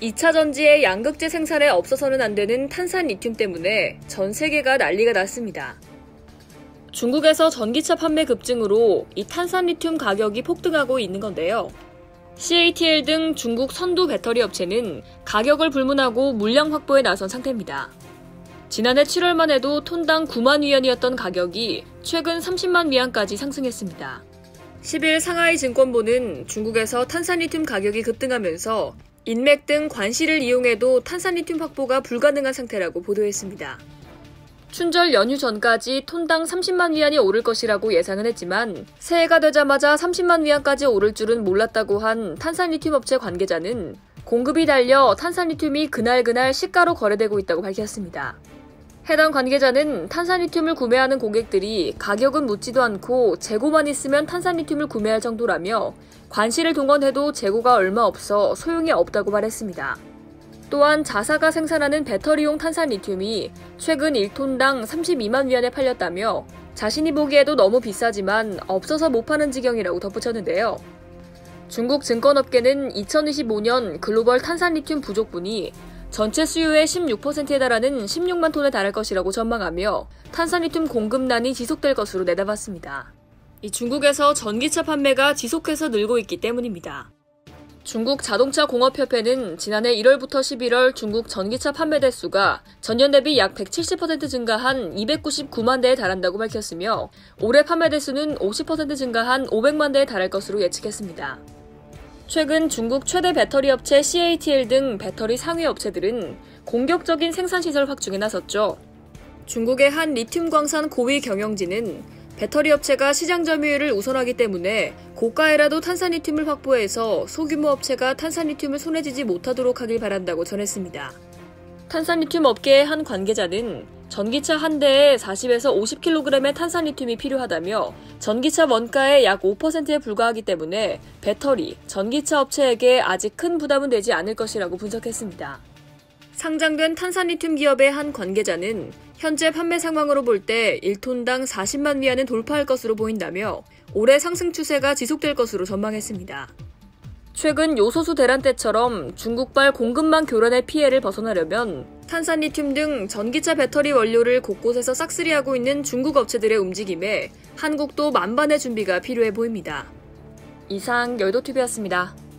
2차 전지의 양극재 생산에 없어서는 안 되는 탄산리튬 때문에 전 세계가 난리가 났습니다. 중국에서 전기차 판매 급증으로 이 탄산리튬 가격이 폭등하고 있는 건데요. CATL 등 중국 선두 배터리 업체는 가격을 불문하고 물량 확보에 나선 상태입니다. 지난해 7월만 해도 톤당 9만 위안이었던 가격이 최근 30만 위안까지 상승했습니다. 10일 상하이 증권보는 중국에서 탄산리튬 가격이 급등하면서 인맥 등 관시를 이용해도 탄산리튬 확보가 불가능한 상태라고 보도했습니다. 춘절 연휴 전까지 톤당 30만 위안이 오를 것이라고 예상은 했지만 새해가 되자마자 30만 위안까지 오를 줄은 몰랐다고 한 탄산리튬 업체 관계자는 공급이 달려 탄산리튬이 그날그날 시가로 거래되고 있다고 밝혔습니다. 해당 관계자는 탄산리튬을 구매하는 고객들이 가격은 묻지도 않고 재고만 있으면 탄산리튬을 구매할 정도라며 관시를 동원해도 재고가 얼마 없어 소용이 없다고 말했습니다. 또한 자사가 생산하는 배터리용 탄산리튬이 최근 1톤당 32만 위안에 팔렸다며 자신이 보기에도 너무 비싸지만 없어서 못 파는 지경이라고 덧붙였는데요. 중국 증권업계는 2025년 글로벌 탄산리튬 부족분이 전체 수요의 16%에 달하는 16만 톤에 달할 것이라고 전망하며 탄산리튬 공급난이 지속될 것으로 내다봤습니다. 이 중국에서 전기차 판매가 지속해서 늘고 있기 때문입니다. 중국 자동차 공업협회는 지난해 1월부터 11월 중국 전기차 판매 대수가 전년 대비 약 170% 증가한 299만 대에 달한다고 밝혔으며 올해 판매 대수는 50% 증가한 500만 대에 달할 것으로 예측했습니다. 최근 중국 최대 배터리 업체 CATL 등 배터리 상위 업체들은 공격적인 생산시설 확충에 나섰죠. 중국의 한 리튬광산 고위 경영진은 배터리 업체가 시장 점유율을 우선하기 때문에 고가에라도 탄산리튬을 확보해서 소규모 업체가 탄산리튬을 손에 쥐지 못하도록 하길 바란다고 전했습니다. 탄산리튬 업계의 한 관계자는 전기차 한 대에 40에서 50kg의 탄산리튬이 필요하다며 전기차 원가의 약 5%에 불과하기 때문에 배터리, 전기차 업체에게 아직 큰 부담은 되지 않을 것이라고 분석했습니다. 상장된 탄산리튬 기업의 한 관계자는 현재 판매 상황으로 볼 때 1톤당 40만 위안은 돌파할 것으로 보인다며 올해 상승 추세가 지속될 것으로 전망했습니다. 최근 요소수 대란 때처럼 중국발 공급망 교란의 피해를 벗어나려면 탄산리튬 등 전기차 배터리 원료를 곳곳에서 싹쓸이하고 있는 중국 업체들의 움직임에 한국도 만반의 준비가 필요해 보입니다. 이상 여의도TV였습니다.